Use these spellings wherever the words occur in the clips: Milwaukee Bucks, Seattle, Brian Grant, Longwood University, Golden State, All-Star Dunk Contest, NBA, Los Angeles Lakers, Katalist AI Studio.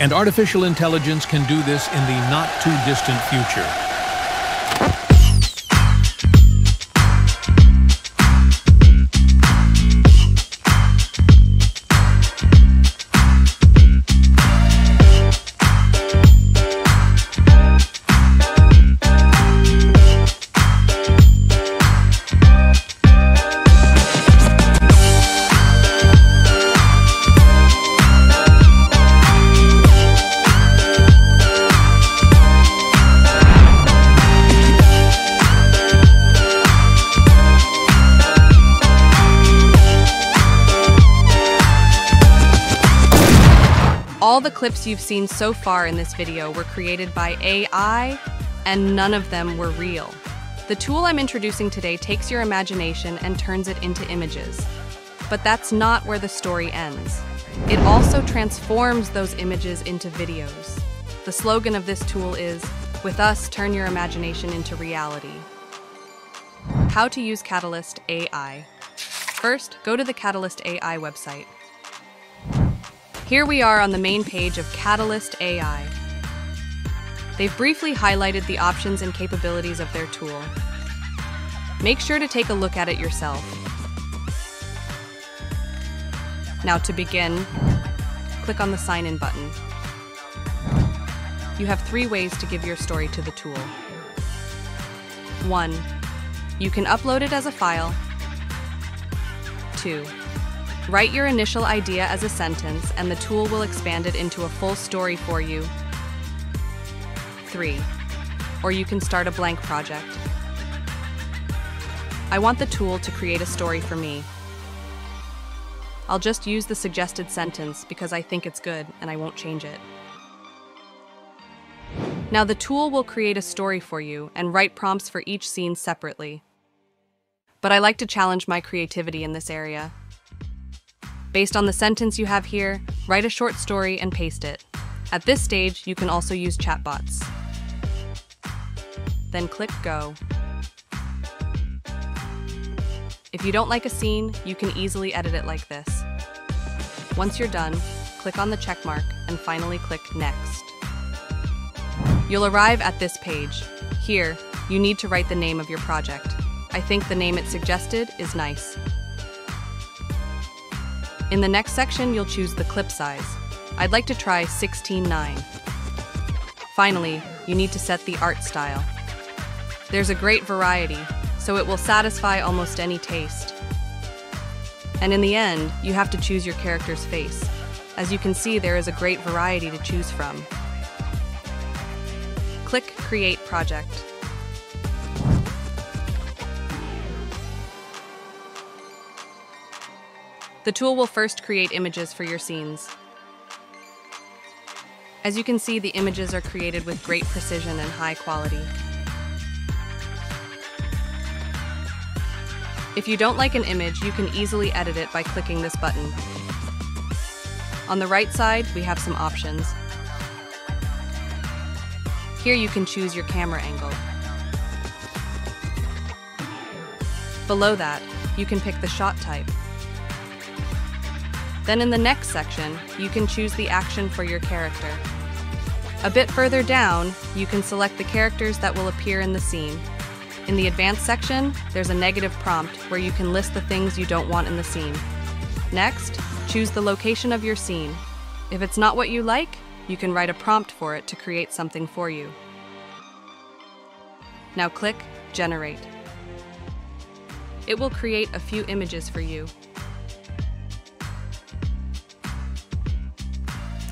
And artificial intelligence can do this in the not-too-distant future. All the clips you've seen so far in this video were created by AI, and none of them were real. The tool I'm introducing today takes your imagination and turns it into images. But that's not where the story ends. It also transforms those images into videos. The slogan of this tool is, "With us, turn your imagination into reality." How to use Katalist AI. First, go to the Katalist AI website. Here we are on the main page of Katalist AI. They've briefly highlighted the options and capabilities of their tool. Make sure to take a look at it yourself. Now to begin, click on the Sign In button. You have 3 ways to give your story to the tool. 1. You can upload it as a file. 2. Write your initial idea as a sentence, and the tool will expand it into a full story for you. 3. Or you can start a blank project. I want the tool to create a story for me. I'll just use the suggested sentence because I think it's good and I won't change it. Now the tool will create a story for you and write prompts for each scene separately. But I like to challenge my creativity in this area. Based on the sentence you have here, write a short story and paste it. At this stage, you can also use chatbots. Then click Go. If you don't like a scene, you can easily edit it like this. Once you're done, click on the check mark and finally click Next. You'll arrive at this page. Here, you need to write the name of your project. I think the name it suggested is nice. In the next section, you'll choose the clip size. I'd like to try 16:9. Finally, you need to set the art style. There's a great variety, so it will satisfy almost any taste. And in the end, you have to choose your character's face. As you can see, there is a great variety to choose from. Click Create Project. The tool will first create images for your scenes. As you can see, the images are created with great precision and high quality. If you don't like an image, you can easily edit it by clicking this button. On the right side, we have some options. Here you can choose your camera angle. Below that, you can pick the shot type. Then in the next section, you can choose the action for your character. A bit further down, you can select the characters that will appear in the scene. In the advanced section, there's a negative prompt where you can list the things you don't want in the scene. Next, choose the location of your scene. If it's not what you like, you can write a prompt for it to create something for you. Now click Generate. It will create a few images for you.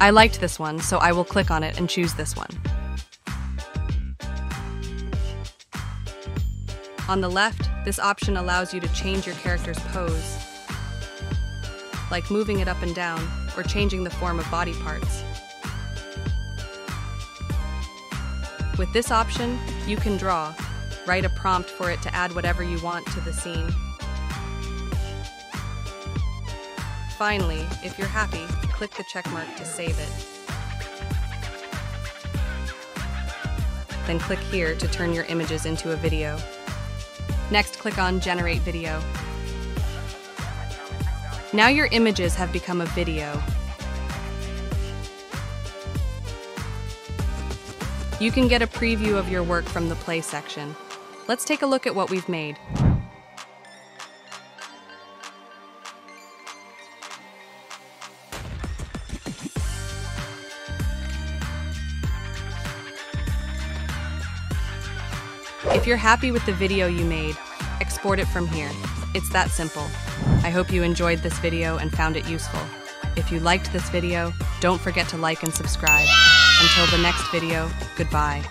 I liked this one, so I will click on it and choose this one. On the left, this option allows you to change your character's pose, like moving it up and down or changing the form of body parts. With this option, you can draw, write a prompt for it to add whatever you want to the scene. Finally, if you're happy, click the check mark to save it. Then click here to turn your images into a video. Next, click on Generate Video. Now your images have become a video. You can get a preview of your work from the play section. Let's take a look at what we've made. If you're happy with the video you made, export it from here. It's that simple. I hope you enjoyed this video and found it useful. If you liked this video, don't forget to like and subscribe. Until the next video, goodbye.